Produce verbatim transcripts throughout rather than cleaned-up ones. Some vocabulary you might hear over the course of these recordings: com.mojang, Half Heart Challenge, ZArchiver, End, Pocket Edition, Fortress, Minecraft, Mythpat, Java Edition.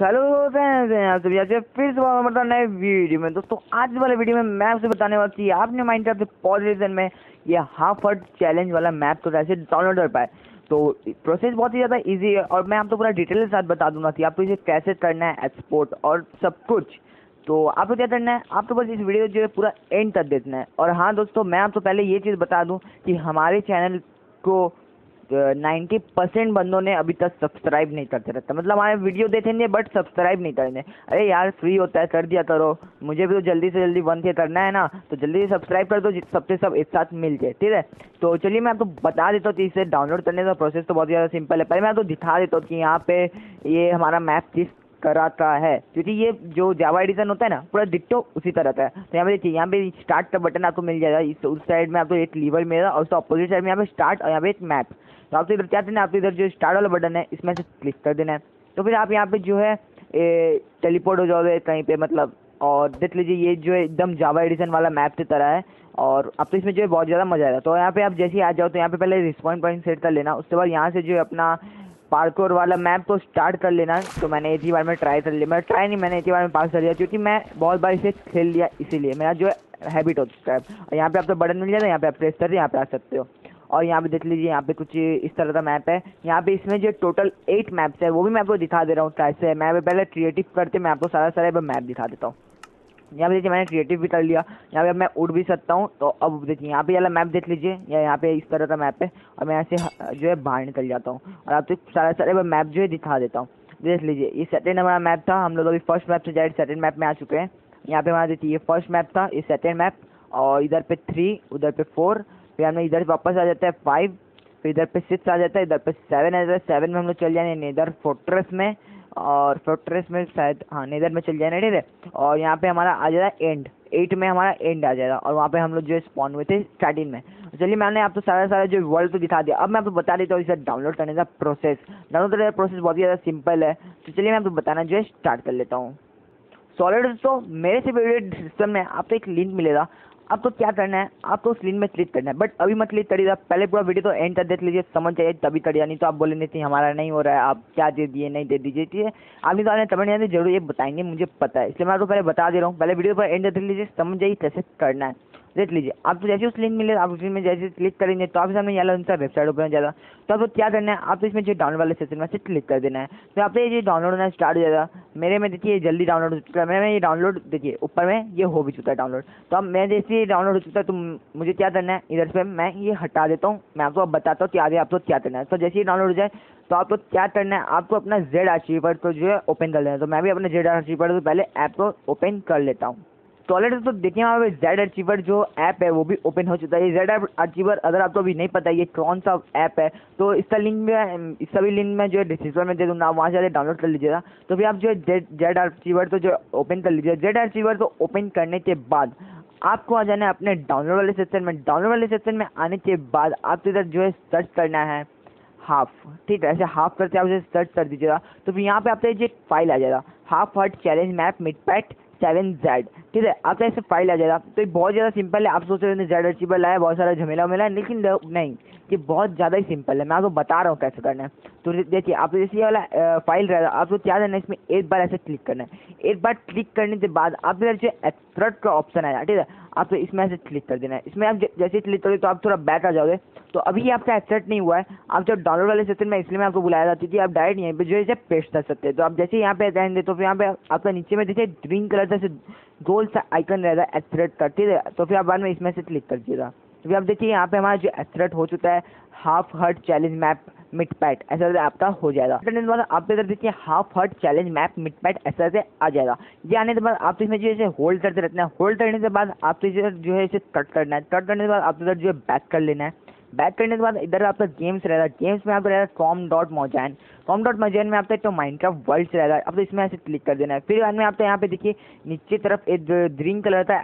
Hello दोस्तों, आज फिर से मतलब नए वीडियो में। दोस्तों आज वाले वीडियो में मैं आपसे बताने वाला कि आपने माइनक्राफ्ट पॉलिशन में ये हाफ हार्ट चैलेंज वाला मैप तो ऐसे डाउनलोड कर पाए। तो प्रोसेस बहुत ही ज़्यादा इजी है और मैं आपको पूरा डिटेल के साथ बता दूंगा कि आपको इसे कैसे करना है, एक्सपोर्ट और सब कुछ। तो आपको क्या करना है, आपको बस इस वीडियो जो है पूरा एंड तक देखना है। और हाँ दोस्तों, मैं आपको पहले ये चीज़ बता दूँ कि हमारे चैनल को नाइन्टी परसेंट बंदों ने अभी तक सब्सक्राइब नहीं करते रहता, मतलब हमारे वीडियो देखेंगे बट सब्सक्राइब नहीं करेंगे। अरे यार फ्री होता है, कर दिया करो, मुझे भी तो जल्दी से जल्दी वन के करना है ना, तो जल्दी से सब्सक्राइब कर दो, सबसे सब एक साथ मिल जाए, ठीक है। तो चलिए मैं आपको बता देता हूँ कि इसे डाउनलोड करने का प्रोसेस तो बहुत ज़्यादा सिंपल है। पहले मैं आपको दिखा देता हूँ कि यहाँ पे ये हमारा मैप किस कराता है, क्योंकि ये जो जावा एडिशन होता है ना पूरा डिट्टो उसी तरह का है। तो यहाँ पे देखिए, यहाँ पे स्टार्ट का बटन आपको मिल जाएगा, इस उस साइड में आपको एक लीवर मिलेगा और उसका अपोजिट साइड में यहाँ पे स्टार्ट और यहाँ पे एक मैप। तो आपको इधर क्या करना है, आपको इधर जो स्टार्ट वाला बटन है इसमें से क्लिक कर देना है। तो फिर आप यहाँ पे जो है टेलीपोर्ट हो जाओगे कहीं पे, मतलब, और देख लीजिए ये जो है एकदम जावा एडिशन वाला मैप की तरह है और आपको इसमें जो है बहुत ज़्यादा मजा आएगा। तो यहाँ पे आप जैसे ही आ जाओ तो यहाँ पे पहले रिस्पॉन्ड पॉइंट सेट कर लेना, उसके बाद यहाँ से जो है अपना पार्कोर वाला मैप को स्टार्ट कर लेना। तो मैंने एक ही बार में ट्राई कर लिया, मैं ट्राई नहीं मैंने एक ही बार में पास कर लिया, क्योंकि मैं बहुत बार इसे खेल लिया, इसीलिए मेरा जो है हैबिट हो चुका है। और यहाँ पे आपको बटन मिल जाएगा, यहाँ पे आप प्रेस करके यहाँ पे आ सकते हो। और यहाँ पे देख लीजिए, यहाँ पे कुछ इस तरह का मैप है। यहाँ पे इसमें जो टोटल एट मैप्स है वो भी मैं आपको दिखा दे रहा हूँ कैसे है। मैं पहले क्रिएटिव करके मैं आपको सारा सारा मैप दिखा देता हूँ। यहाँ पे देखिए मैंने क्रिएटिव भी कर लिया, यहाँ पे अब मैं उड़ भी सकता हूँ। तो अब देखिए यहाँ पे वाला मैप देख लीजिए, या यहाँ पे इस तरह का मैप है और मैं यहाँ से जो है बाहर निकल जाता हूँ और आपको तो सारा सारा मैप जो है दिखा देता हूँ। देख लीजिए ये सेकेंड हमारा मैप था, हम लोग अभी फर्स्ट मैप से डायरेक्ट सेकेंड मैप में आ चुके हैं। यहाँ पे हमारा देखिए ये फर्स्ट मैप था, ये सेकेंड मैप, और इधर पे थ्री, उधर पे फोर, फिर हमने इधर वापस आ जाता है फाइव, फिर इधर पे सिक्स आ जाता है, इधर पे सेवन आ जाता है। सेवन में हम लोग चल जाए नेदर फोर्ट्रेस में, और फोर्ट्रेस में शायद हाँ नेदर में चल जाए, ठीक है। और यहाँ पे हमारा आ जाएगा एंड, एट में हमारा एंड आ जाएगा और वहाँ पे हम लोग जो स्पॉन हुए थे स्टार्टिंग में। चलिए मैंने आपको तो सारा सारा जो वर्ल्ड तो दिखा दिया, अब मैं आपको तो बता देता हूँ इसे डाउनलोड करने का प्रोसेस। डाउनलोड करने का प्रोसेस बहुत ही ज़्यादा सिंपल है, तो चलिए मैं आपको तो बताना जो है स्टार्ट कर लेता हूँ। सॉलिड दोस्तों, मेरे से वीडियो डिस्क्रिप्शन में आपको एक लिंक मिलेगा, आपको तो क्या करना है, आपको तो उस लिंक में क्लिक करना है, बट अभी मत क्लिक करिएगा, पहले पूरा वीडियो तो एंड तक देख लीजिए, समझ जाइए तभी करिएगा, नहीं तो आप बोलेंगे कि हमारा नहीं हो रहा है, आप क्या दे दिए नहीं दे दीजिए, ठीक है। आपने तो आपने कमेंट में जरूर ये बताएंगे, मुझे पता है, इसलिए मैं आपको तो पहले बता दे रहा हूँ, पहले वीडियो पर एंड तक देख लीजिए, समझ जाइए कैसे करना है। देख लीजिए आप तो जैसे उस लिंक मिलेगा, आप उस लिंक में जैसे क्लिक करेंगे तो आपके सामने यहाँ उनका वेबसाइट ओपन हो जाएगा। तो आपको क्या करना है, आपको इसमें जो डाउनलोड वाले सेक्शन में से क्लिक कर देना है, तो आपको ये डाउनलोड होना स्टार्ट हो जाएगा। मेरे में देखिए जल्दी डाउनलोड हो चुका है, मेरे में ये डाउनलोड देखिए ऊपर में ये हो भी चुका है डाउनलोड। तो अब मैं जैसे डाउनलोड हो चुका है तो मुझे क्या करना है, इधर से मैं ये हटा देता हूँ, मैं आपको अब बताता हूँ कि आगे आपको क्या करना है। तो जैसे ही डाउनलोड हो जाए तो आपको क्या करना है, आपको अपना zArchiver को जो है ओपन कर लेना है। तो मैं भी अपने zArchiver को पहले ऐप को ओपन कर लेता हूँ। तो ऑलरेडी तो देखिए वहाँ पे zArchiver जो ऐप है वो भी ओपन हो चुका है। ये zArchiver अगर आपको अभी नहीं पता है ये कौन सा ऐप है तो इसका लिंक में, इसका भी लिंक मैं जो है डिस्क्रिप्शन में दे दूँगा, वहाँ से डाउनलोड कर लीजिएगा। तो फिर आप जो है zArchiver तो जो ओपन कर लीजिएगा। zArchiver को ओपन करने के बाद आपको आ जाना है अपने डाउनलोड वाले सेक्शन में। डाउनलोड वाले सेक्शन में आने के बाद आपको इधर जो है सर्च करना है हाफ, ठीक है, ऐसे हाफ करके आप उसे सर्च कर दीजिएगा। तो फिर यहाँ पर आपका ये फाइल आ जाएगा, हाफ हार्ट चैलेंज मैप मिथपैट सेवन जेड, ठीक है, आपका ऐसे फाइल आ जाएगा। तो ये बहुत ज़्यादा सिंपल है, आप सोच रहे हैं zArchiver लाया बहुत सारा झमेला वमेला है, लेकिन नहीं, ये बहुत ज़्यादा ही सिंपल है, मैं आपको बता रहा हूँ कैसे करना है। तो देखिए आप जैसे ये वाला फाइल रहेगा, आपको क्या करना है, इसमें एक बार ऐसे क्लिक करना है। एक बार क्लिक करने के बाद आपके जो एक्सपर्ट का ऑप्शन आएगा, ठीक है, आपको इसमें ऐसे क्लिक कर देना है। इसमें आप जैसे क्लिक करोगे तो आप थोड़ा बैक आ जाओगे। तो अभी आपका एक्सेप्ट नहीं हुआ है, आप जब डाउनलोड वाले सेक्शन में, इसलिए मैं आपको बुलाया था कि आप डायरेक्ट यहीं पे जो है पेस्ट कर सकते हैं। तो आप जैसे यहाँ पे जाएंगे तो फिर यहाँ पे आपका नीचे में देखिए ग्रीन कलर जैसे गोल सा आइकन रहेगा एक्सेप्ट का, ठीक है, तो फिर आप बाद में इसमें से क्लिक कर दीजिएगा। तो फिर आप देखिए यहाँ पे हमारा जो एक्सेप्ट हो चुका है हाफ हार्ट चैलेंज मैप मिथपैट, ऐसा आपका हो जाएगा। करने बाद आपके इधर देखिए हाफ हार्ट चैलेंज मैप मिथपैट ऐसा से आ जाएगा। ये आने के बाद आप इसमें जो है होल्ड करते रहना है। होल्ड करने के बाद आपको इधर जो है इसे कट करना है। कट करने के बाद आपको इधर जो है बैक कर लेना है। बैक करने के बाद इधर आपका गेम्स रहेगा। गेम्स में आपको रहेगा com.mojang, com.mojang में आपका एक तो माइनक्राफ्ट वर्ल्ड रहेगा, आपको इसमें ऐसे क्लिक कर देना है। फिर बाद में आपको यहाँ पे देखिए नीचे तरफ एक ग्रीन कलर का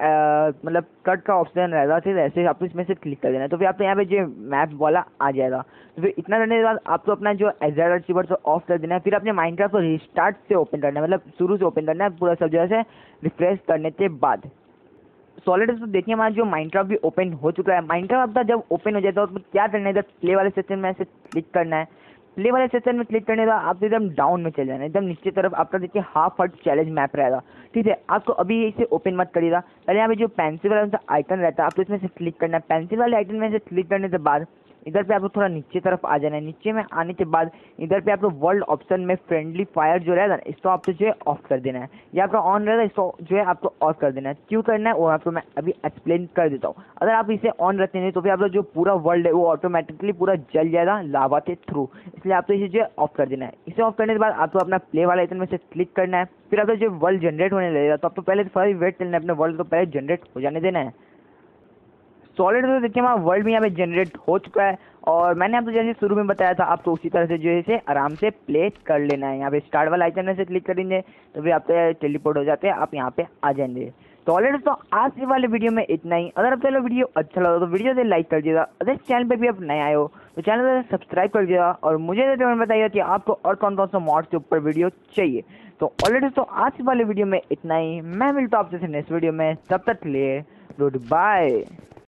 मतलब कट का ऑप्शन रहेगा, ठीक है, ऐसे आपको इसमें से क्लिक कर देना है। तो फिर आपको यहाँ पे जो मैप वाला आ जाएगा। तो फिर इतना करने के बाद आपको अपना जो zArchiver तो ऑफ कर देना है। फिर अपने माइनक्राफ्ट को रिस्टार्ट से ओपन करना है, मतलब शुरू से ओपन करना है पूरा सब जगह से रिफ्रेश करने के बाद। सॉलिड तो देखिए हमारा जो माइनक्राफ्ट भी ओपन हो चुका है। माइनक्राफ्ट आपका जब ओपन हो जाता है तो क्या करना है, इधर प्ले वाले सेक्शन में ऐसे क्लिक करना है। प्ले वाले सेक्शन में क्लिक करने का आपको एकदम डाउन में चले जाना, एकदम नीचे तरफ आपका देखिए हाफ हर्ट चैलेंज मैप रहेगा। ठीक है, आपको अभी इसे ओपन मत करिएगा। पहले यहाँ पे जो पेंसिल वाला आइकन रहता है आपको इसमें से क्लिक करना है। पेंसिल वाले आइकन में से क्लिक करने के बाद इधर पे आपको थोड़ा नीचे तरफ आ जाना है। नीचे में आने के बाद इधर पे आपको वर्ल्ड ऑप्शन में फ्रेंडली फायर जो रहेगा ना इसको आपको जो है ऑफ कर देना है, या आपका ऑन रहेगा इसको जो है आपको ऑफ कर देना है। क्यों करना है वो आपको मैं अभी एक्सप्लेन कर देता हूँ। अगर आप इसे ऑन रखते हैं तो फिर आपका जो पूरा वर्ल्ड है वो ऑटोमेटिकली पूरा जल जाएगा लावा के थ्रू, इसलिए आपको इसे जो है ऑफ कर देना है। इसे ऑफ करने के बाद आपको अपना प्ले वाला आइकन में से क्लिक करना है। फिर आपका जो वर्ल्ड जनरेट होने लगेगा तो आपको पहले थोड़ा वेट करना है, अपने वर्ल्ड को पहले जनरेट हो जाने देना है। सॉलिड तो देखिए हमारा वर्ल्ड भी यहाँ पे जनरेट हो चुका है, और मैंने आपको जैसे शुरू में बताया था आपको उसी तरह से जो है इसे आराम से प्ले कर लेना है। यहाँ पे स्टार्ट वाला आइकन में से क्लिक करेंगे तो फिर आपको टेलीपोर्ट हो जाते हैं, आप यहाँ पे आ जाएंगे। तो ऑलरेडी तो आज के वाले वीडियो में इतना ही। अगर आपको वीडियो अच्छा लगा तो वीडियो से लाइक कर दीजिएगा। अगर चैनल पे भी आप नए आए हो तो चैनल को सब्सक्राइब कर दीजिएगा, और मुझे बताइएगा कि आपको और कौन कौन सा मॉड्स के ऊपर वीडियो चाहिए। तो ऑलरेडी तो आज के वाले वीडियो में इतना ही। मैं मिलता हूँ आपसे नेक्स्ट वीडियो में, तब तक के लिए गुड बाय।